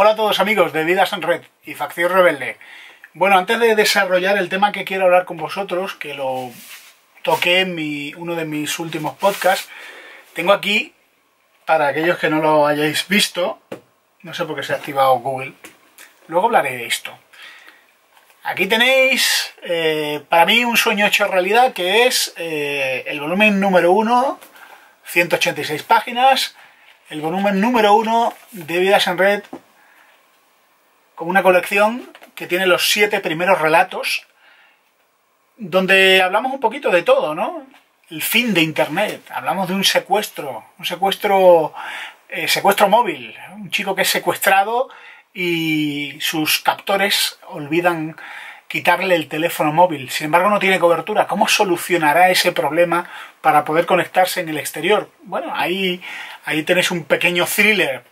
Hola a todos amigos de Vidas en Red y Facción Rebelde. Bueno, antes de desarrollar el tema que quiero hablar con vosotros, que lo toqué en uno de mis últimos podcasts, tengo aquí, para aquellos que no lo hayáis visto, no sé por qué se ha activado Google, luego hablaré de esto. Aquí tenéis, para mí, un sueño hecho realidad, que es el volumen número 1, 186 páginas, el volumen número 1 de Vidas en Red, con una colección que tiene los 7 primeros relatos, donde hablamos un poquito de todo, ¿no? El fin de Internet, hablamos de un secuestro móvil, un chico que es secuestrado y sus captores olvidan quitarle el teléfono móvil, sin embargo no tiene cobertura. ¿Cómo solucionará ese problema para poder conectarse en el exterior? Bueno, ahí tenéis un pequeño thriller.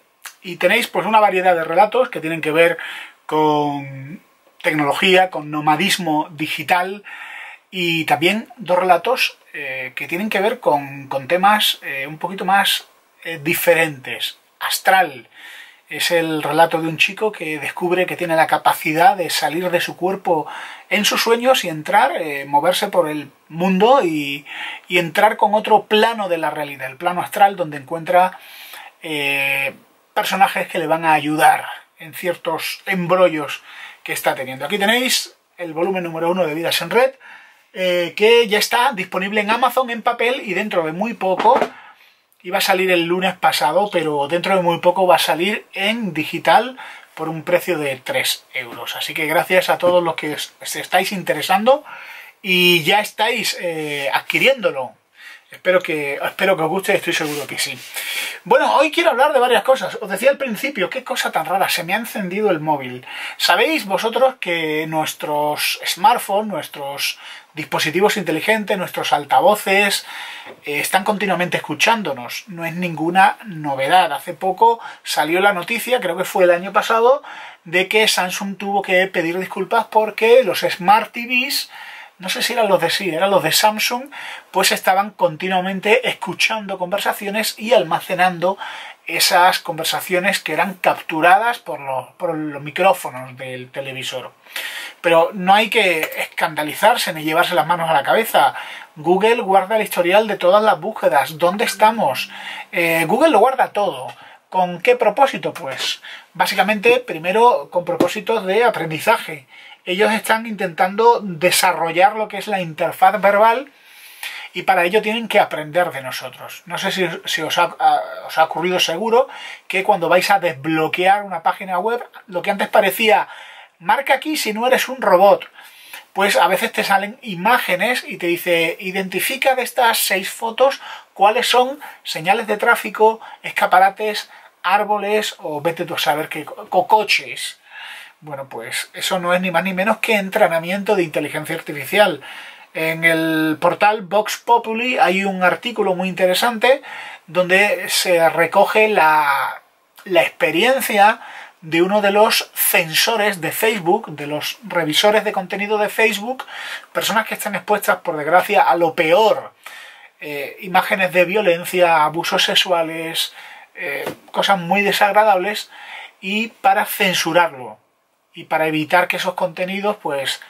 Y tenéis pues una variedad de relatos que tienen que ver con tecnología, con nomadismo digital, y también dos relatos que tienen que ver con temas un poquito más diferentes. Astral es el relato de un chico que descubre que tiene la capacidad de salir de su cuerpo en sus sueños y entrar, moverse por el mundo y entrar con otro plano de la realidad, el plano astral, donde encuentra personajes que le van a ayudar en ciertos embrollos que está teniendo. Aquí tenéis el volumen número 1 de Vidas en Red, que ya está disponible en Amazon en papel, y dentro de muy poco, iba a salir el lunes pasado, pero dentro de muy poco va a salir en digital por un precio de 3 €. Así que gracias a todos los que os estáis interesando y ya estáis adquiriéndolo. Espero que os guste, estoy seguro que sí. Bueno, hoy quiero hablar de varias cosas. Os decía al principio, qué cosa tan rara, se me ha encendido el móvil. Sabéis vosotros que nuestros smartphones, nuestros dispositivos inteligentes, nuestros altavoces, están continuamente escuchándonos. No es ninguna novedad. Hace poco salió la noticia, creo que fue el año pasado, de que Samsung tuvo que pedir disculpas porque los Smart TVs, no sé si eran los de eran los de Samsung, pues estaban continuamente escuchando conversaciones y almacenando esas conversaciones que eran capturadas por los micrófonos del televisor. Pero no hay que escandalizarse ni llevarse las manos a la cabeza. Google guarda el historial de todas las búsquedas. ¿Dónde estamos? Google lo guarda todo. ¿Con qué propósito? Pues básicamente, primero, con propósitos de aprendizaje. Ellos están intentando desarrollar lo que es la interfaz verbal y para ello tienen que aprender de nosotros. No sé si os ha ocurrido, seguro, que cuando vais a desbloquear una página web, lo que antes parecía marca aquí si no eres un robot, pues a veces te salen imágenes y te dice, identifica de estas 6 fotos cuáles son señales de tráfico, escaparates, árboles o vete tú a saber qué, coches. Bueno, pues eso no es ni más ni menos que entrenamiento de inteligencia artificial. En el portal Vox Populi hay un artículo muy interesante donde se recoge la experiencia de uno de los censores de Facebook, de los revisores de contenido de Facebook, personas que están expuestas, por desgracia, a lo peor. Imágenes de violencia, abusos sexuales, cosas muy desagradables, y para censurarlo y para evitar que esos contenidos pues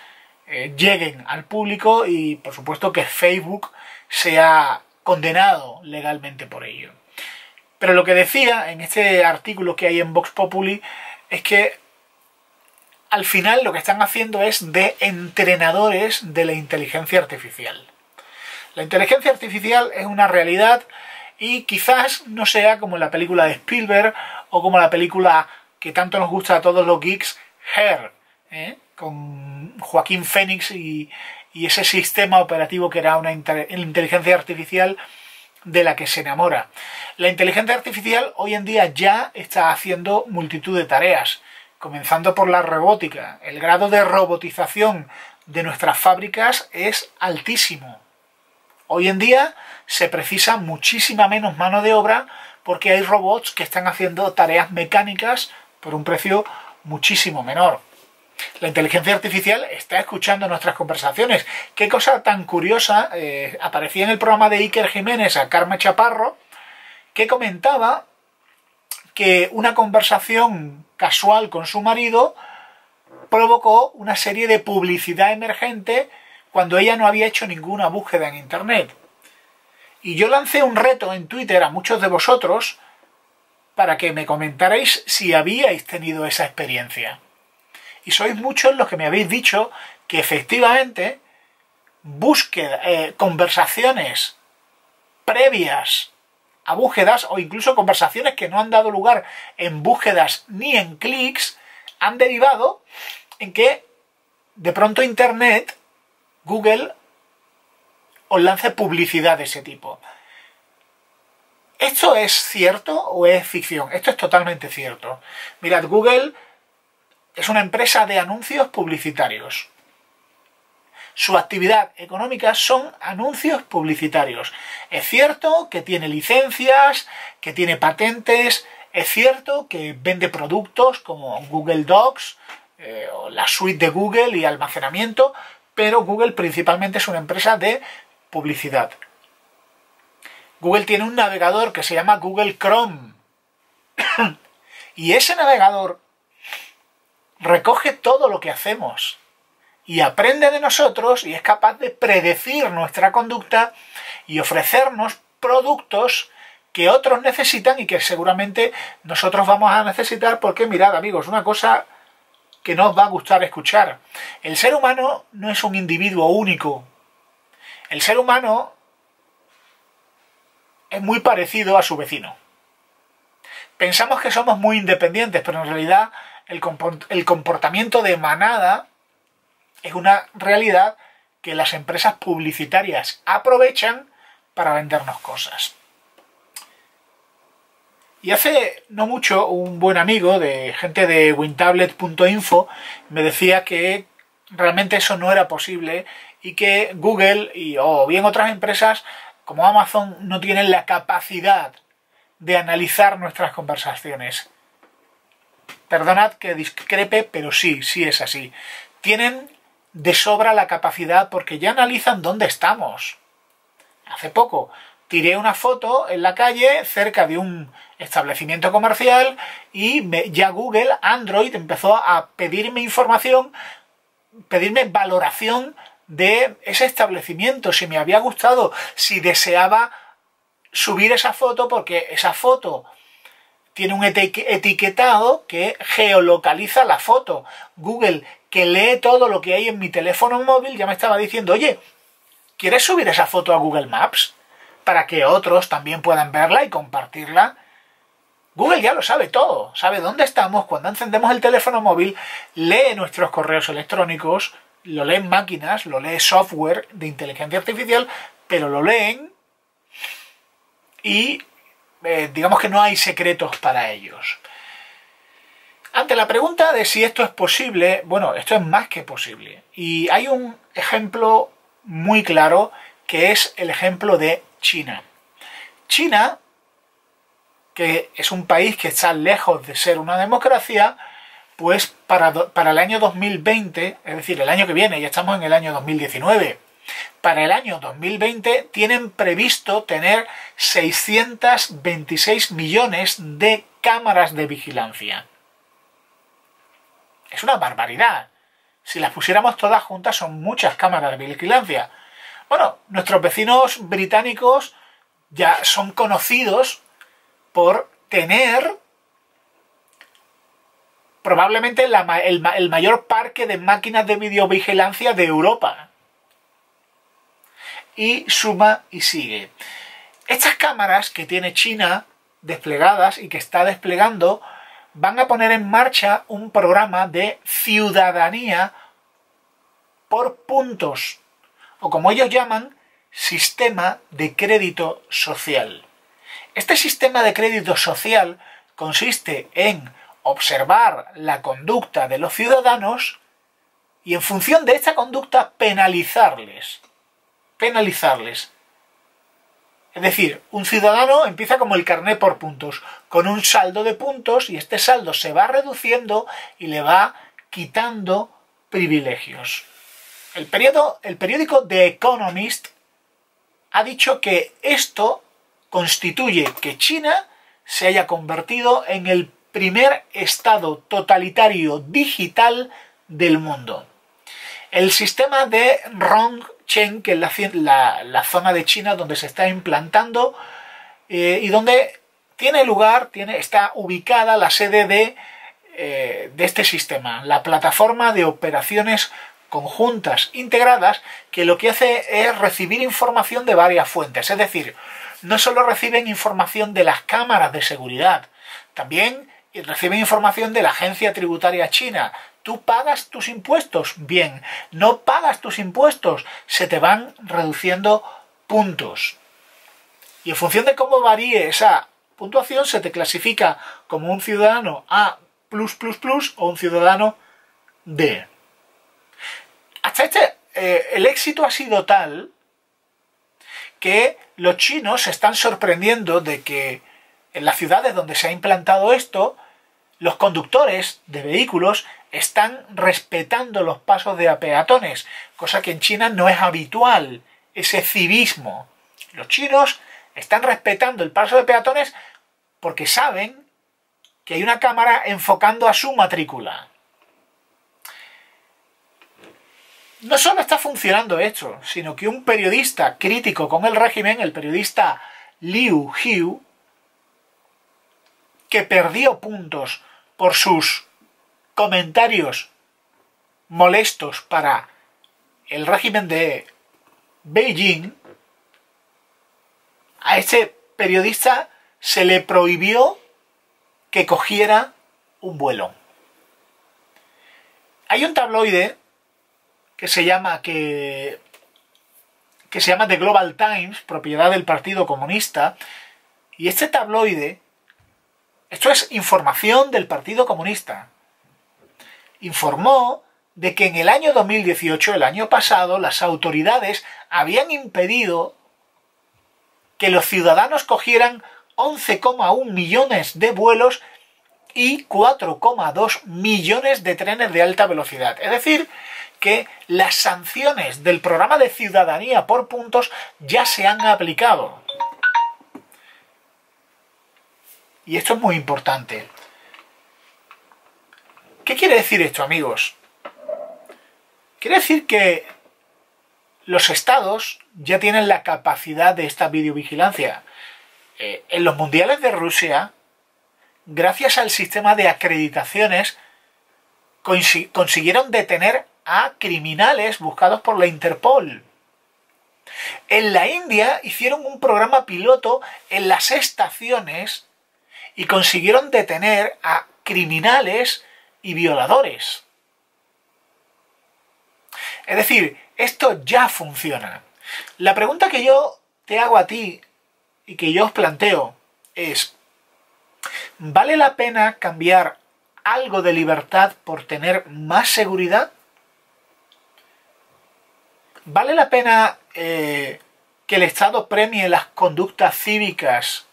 lleguen al público y por supuesto que Facebook sea condenado legalmente por ello. Pero lo que decía en este artículo que hay en Vox Populi es que al final lo que están haciendo es de entrenadores de la inteligencia artificial. La inteligencia artificial es una realidad y quizás no sea como la película de Spielberg o como la película que tanto nos gusta a todos los geeks, Her, con Joaquín Phoenix y ese sistema operativo que era una inteligencia artificial de la que se enamora. La inteligencia artificial hoy en día ya está haciendo multitud de tareas, comenzando por la robótica. El grado de robotización de nuestras fábricas es altísimo. Hoy en día se precisa muchísima menos mano de obra porque hay robots que están haciendo tareas mecánicas por un precio muchísimo menor. La inteligencia artificial está escuchando nuestras conversaciones. Qué cosa tan curiosa, aparecía en el programa de Iker Jiménez a Carmen Chaparro, que comentaba que una conversación casual con su marido provocó una serie de publicidad emergente cuando ella no había hecho ninguna búsqueda en Internet. Y yo lancé un reto en Twitter a muchos de vosotros para que me comentarais si habíais tenido esa experiencia. Y sois muchos los que me habéis dicho que efectivamente búsqueda, conversaciones previas a búsquedas o incluso conversaciones que no han dado lugar en búsquedas ni en clics han derivado en que de pronto Internet, Google, os lance publicidad de ese tipo. ¿Esto es cierto o es ficción? Esto es totalmente cierto. Mirad, Google es una empresa de anuncios publicitarios. Su actividad económica son anuncios publicitarios. Es cierto que tiene licencias, que tiene patentes, es cierto que vende productos como Google Docs, o la suite de Google y almacenamiento, pero Google principalmente es una empresa de publicidad. Google tiene un navegador que se llama Google Chrome. Y ese navegador recoge todo lo que hacemos y aprende de nosotros y es capaz de predecir nuestra conducta y ofrecernos productos que otros necesitan y que seguramente nosotros vamos a necesitar porque, mirad, amigos, una cosa que no os va a gustar escuchar. El ser humano no es un individuo único. El ser humano es muy parecido a su vecino. Pensamos que somos muy independientes, pero en realidad el comportamiento de manada es una realidad que las empresas publicitarias aprovechan para vendernos cosas. Y hace no mucho un buen amigo de gente de Wintablet.info me decía que realmente eso no era posible y que Google o bien otras empresas como Amazon no tienen la capacidad de analizar nuestras conversaciones. Perdonad que discrepe, pero sí, sí es así. Tienen de sobra la capacidad porque ya analizan dónde estamos. Hace poco tiré una foto en la calle cerca de un establecimiento comercial y ya Google, Android, empezó a pedirme información, pedirme valoración de ese establecimiento, si me había gustado, si deseaba subir esa foto, porque esa foto tiene un etiquetado que geolocaliza la foto. Google, que lee todo lo que hay en mi teléfono móvil, ya me estaba diciendo, oye, ¿quieres subir esa foto a Google Maps? Para que otros también puedan verla y compartirla. Google ya lo sabe todo, sabe dónde estamos, cuando encendemos el teléfono móvil, lee nuestros correos electrónicos, lo leen máquinas, lo lee software de inteligencia artificial, pero lo leen y digamos que no hay secretos para ellos. Ante la pregunta de si esto es posible, bueno, esto es más que posible. Y hay un ejemplo muy claro que es el ejemplo de China. China, que es un país que está lejos de ser una democracia, pues para el año 2020, es decir, el año que viene, ya estamos en el año 2019, para el año 2020 tienen previsto tener 626 millones de cámaras de vigilancia. Es una barbaridad. Si las pusiéramos todas juntas son muchas cámaras de vigilancia. Bueno, nuestros vecinos británicos ya son conocidos por tener probablemente el mayor parque de máquinas de videovigilancia de Europa. Y suma y sigue. Estas cámaras que tiene China desplegadas y que está desplegando van a poner en marcha un programa de ciudadanía por puntos, o como ellos llaman, sistema de crédito social. Este sistema de crédito social consiste en observar la conducta de los ciudadanos y en función de esta conducta penalizarles. Penalizarles. Es decir, un ciudadano empieza como el carné por puntos, con un saldo de puntos y este saldo se va reduciendo y le va quitando privilegios. El periódico The Economist ha dicho que esto constituye que China se haya convertido en el primer estado totalitario digital del mundo. El sistema de Rongcheng, que es la zona de China donde se está implantando y donde está ubicada la sede de este sistema, la plataforma de operaciones conjuntas integradas, que lo que hace es recibir información de varias fuentes. Es decir, no solo reciben información de las cámaras de seguridad, también reciben información de la agencia tributaria china. Tú pagas tus impuestos, bien. No pagas tus impuestos, se te van reduciendo puntos. Y en función de cómo varíe esa puntuación, se te clasifica como un ciudadano A+++ o un ciudadano D. Hasta el éxito ha sido tal que los chinos se están sorprendiendo de que en las ciudades donde se ha implantado esto, los conductores de vehículos están respetando los pasos de peatones, cosa que en China no es habitual, ese civismo. Los chinos están respetando el paso de peatones porque saben que hay una cámara enfocando a su matrícula. No solo está funcionando esto, sino que un periodista crítico con el régimen, el periodista Liu Hu, que perdió puntos por sus comentarios molestos para el régimen de Beijing, a este periodista se le prohibió que cogiera un vuelo. Hay un tabloide que se llama The Global Times, propiedad del Partido Comunista, y este tabloide, esto es información del Partido Comunista, informó de que en el año 2018, el año pasado, las autoridades habían impedido que los ciudadanos cogieran 11,1 millones de vuelos y 4,2 millones de trenes de alta velocidad. Es decir, que las sanciones del programa de ciudadanía por puntos ya se han aplicado. Y esto es muy importante. ¿Qué quiere decir esto, amigos? Quiere decir que los estados ya tienen la capacidad de esta videovigilancia. En los mundiales de Rusia, gracias al sistema de acreditaciones, consiguieron detener a criminales buscados por la Interpol. En la India hicieron un programa piloto en las estaciones y consiguieron detener a criminales y violadores. Es decir, esto ya funciona. La pregunta que yo te hago a ti y que yo os planteo es: ¿vale la pena cambiar algo de libertad por tener más seguridad? ¿Vale la pena que el Estado premie las conductas cívicas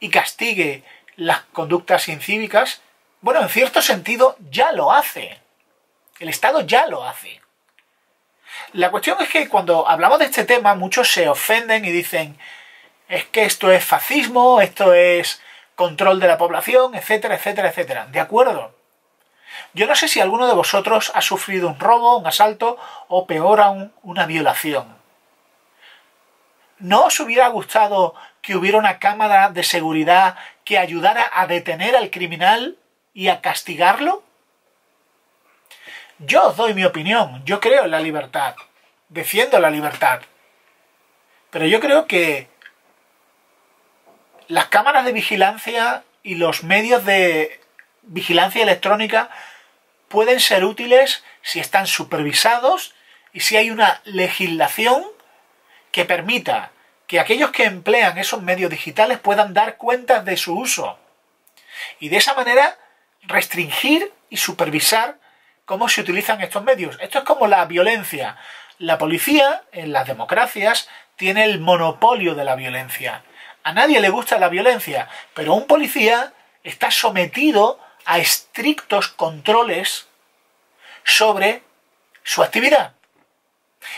y castigue las conductas incívicas? Bueno, en cierto sentido ya lo hace. El Estado ya lo hace. La cuestión es que cuando hablamos de este tema muchos se ofenden y dicen: es que esto es fascismo, esto es control de la población, etcétera, etcétera, etcétera. De acuerdo. Yo no sé si alguno de vosotros ha sufrido un robo, un asalto o peor aún, una violación. ¿No os hubiera gustado que hubiera una cámara de seguridad que ayudara a detener al criminal y a castigarlo? Yo os doy mi opinión, yo creo en la libertad, defiendo la libertad, pero yo creo que las cámaras de vigilancia y los medios de vigilancia electrónica pueden ser útiles si están supervisados y si hay una legislación que permita que aquellos que emplean esos medios digitales puedan dar cuentas de su uso y de esa manera restringir y supervisar cómo se utilizan estos medios. Esto es como la violencia. La policía, en las democracias, tiene el monopolio de la violencia. A nadie le gusta la violencia, pero un policía está sometido a estrictos controles sobre su actividad.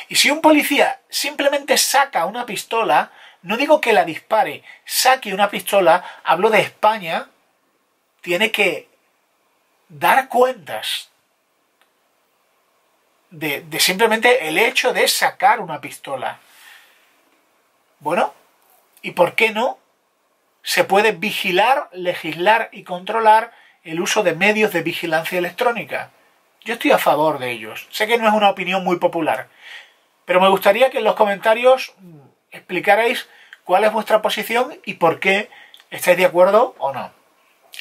Y si un policía simplemente saca una pistola, No digo que la dispare, saque una pistola, hablo de España, tiene que dar cuentas de simplemente el hecho de sacar una pistola. Bueno, ¿y por qué no? Se puede vigilar, legislar y controlar el uso de medios de vigilancia electrónica. Yo estoy a favor de ellos. Sé que no es una opinión muy popular, pero me gustaría que en los comentarios explicarais cuál es vuestra posición y por qué estáis de acuerdo o no.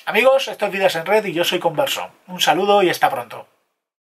Amigos, esto es Vidas en Red y yo soy Converso. Un saludo y hasta pronto.